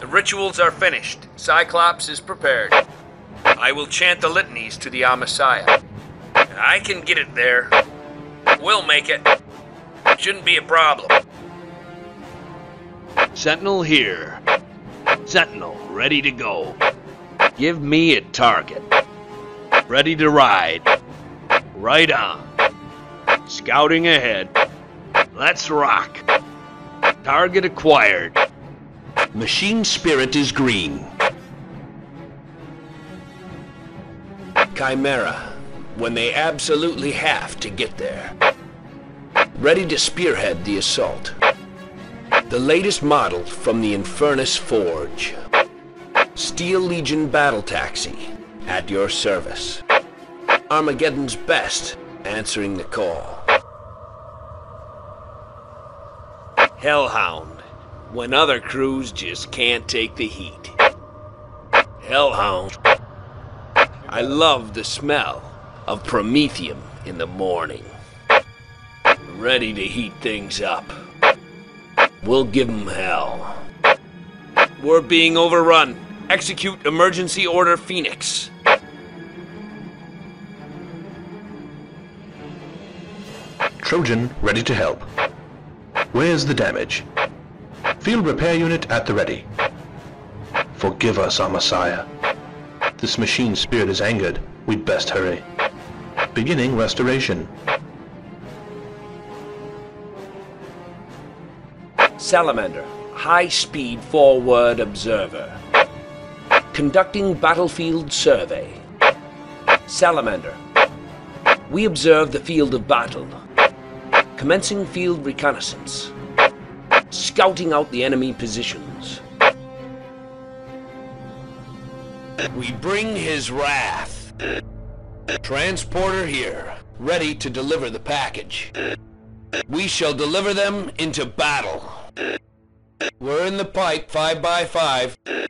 The rituals are finished. Cyclops is prepared. I will chant the litanies to the Amasiah. I can get it there. We'll make it. It shouldn't be a problem. Sentinel here. Sentinel ready to go. Give me a target. Ready to ride. Right on. Scouting ahead. Let's rock. Target acquired. Machine spirit is green. Chimera, when they absolutely have to get there. Ready to spearhead the assault. The latest model from the Infernus Forge. Steel Legion Battle Taxi, at your service. Armageddon's best, answering the call. Hellhound, when other crews just can't take the heat. Hellhound. I love the smell of Promethium in the morning. Ready to heat things up. We'll give them hell. We're being overrun. Execute emergency order Phoenix. Trojan ready to help. Where's the damage? Field Repair Unit at the ready. Forgive us, our Messiah. This machine spirit is angered. We'd best hurry. Beginning restoration. Salamander, high-speed forward observer. Conducting battlefield survey. Salamander, we observe the field of battle. Commencing field reconnaissance. Scouting out the enemy positions. We bring his wrath. Transporter here, ready to deliver the package. We shall deliver them into battle. We're in the pipe 5x5.